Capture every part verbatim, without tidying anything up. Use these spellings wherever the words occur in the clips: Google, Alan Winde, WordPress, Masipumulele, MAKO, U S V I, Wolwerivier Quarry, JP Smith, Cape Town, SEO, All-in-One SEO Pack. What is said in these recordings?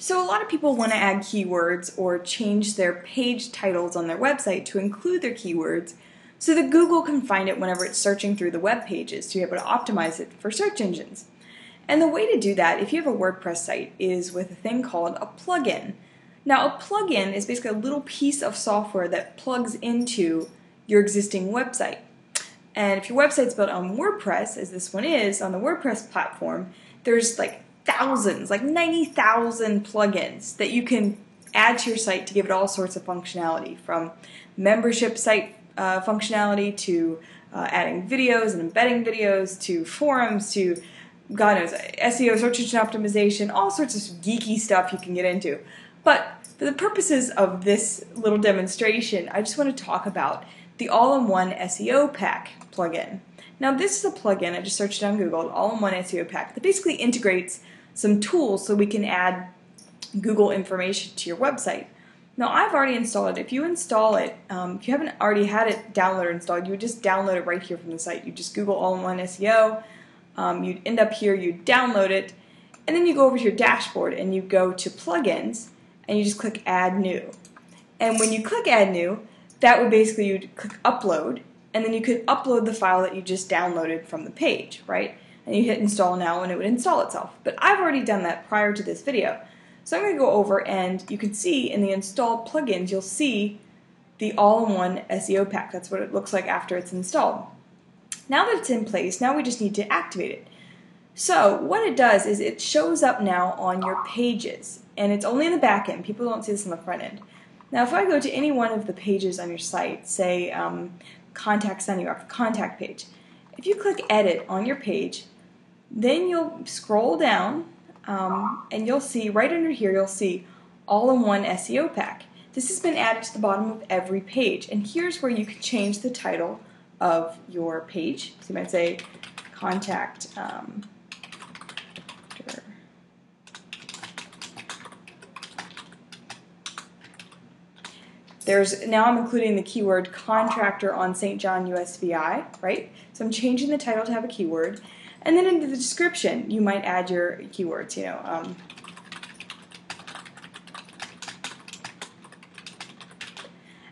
So a lot of people want to add keywords or change their page titles on their website to include their keywords so that Google can find it whenever it's searching through the web pages to be able to optimize it for search engines. And the way to do that, if you have a WordPress site, is with a thing called a plugin. Now, a plugin is basically a little piece of software that plugs into your existing website. And if your website's built on WordPress, as this one is, on the WordPress platform, there's like thousands, like ninety thousand plugins that you can add to your site to give it all sorts of functionality, from membership site uh, functionality to uh, adding videos and embedding videos to forums to God knows, S E O, search engine optimization, all sorts of geeky stuff you can get into. But for the purposes of this little demonstration, I just want to talk about the All-in-One S E O Pack plugin. Now, this is a plugin, I just searched it on Google, All-in-One S E O Pack, that basically integrates some tools so we can add Google information to your website. Now, I've already installed it. If you install it, um, if you haven't already had it downloaded or installed, you would just download it right here from the site. You just Google All-in-One S E O, um, you'd end up here, you'd download it, and then you go over to your dashboard and you go to Plugins, and you just click Add New. And when you click Add New, that would basically, you'd click Upload, and then you could upload the file that you just downloaded from the page, right? And you hit Install Now and it would install itself. But I've already done that prior to this video. So I'm going to go over, and you can see in the installed plugins, you'll see the All-in-One S E O Pack. That's what it looks like after it's installed. Now that it's in place, now we just need to activate it. So what it does is it shows up now on your pages, and it's only in the back end. People don't see this on the front end. Now, if I go to any one of the pages on your site, say um, Contact Sign You Up, the Contact page, if you click Edit on your page, then you'll scroll down um, and you'll see, right under here, you'll see All-in-One S E O Pack. This has been added to the bottom of every page, and here's where you can change the title of your page. So you might say Contact um, There's, now I'm including the keyword contractor on Saint John U S V I, right? So I'm changing the title to have a keyword. And then into the description, you might add your keywords, you know. Um,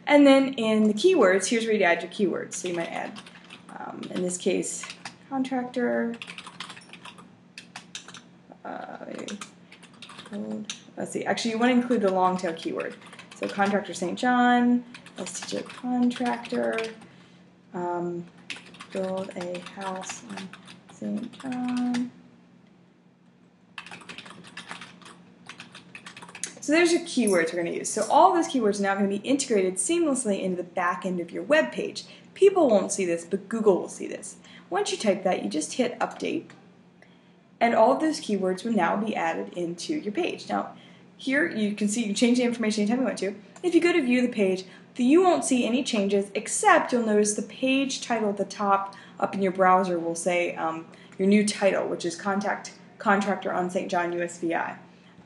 and then in the keywords, here's where you add your keywords. So you might add, um, in this case, contractor. Uh, let's see, actually you want to include the long tail keyword. So Contractor Saint John, let's teach a contractor, um, build a house on Saint John. So there's your keywords we're going to use. So all those keywords are now going to be integrated seamlessly into the back end of your web page. People won't see this, but Google will see this. Once you type that, you just hit Update, and all of those keywords will now be added into your page. Now, here you can see you change the information anytime you want to. If you go to view the page, you won't see any changes, except you'll notice the page title at the top up in your browser will say um, your new title, which is Contact Contractor on Saint John U S V I.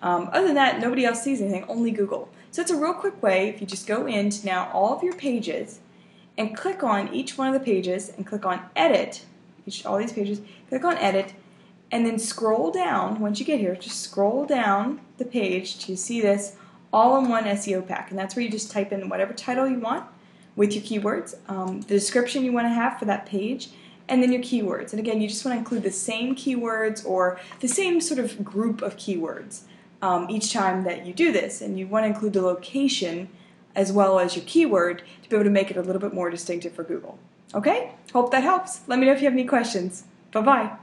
Um, other than that, nobody else sees anything, only Google. So it's a real quick way, if you just go into now all of your pages and click on each one of the pages and click on Edit, each, all these pages, click on Edit, and then scroll down. Once you get here, just scroll down the page to see this All-in-One S E O Pack, and that's where you just type in whatever title you want with your keywords, um, the description you want to have for that page, and then your keywords. And again, you just want to include the same keywords or the same sort of group of keywords um, each time that you do this, and you want to include the location as well as your keyword to be able to make it a little bit more distinctive for Google. Okay? Hope that helps. Let me know if you have any questions. Bye-bye.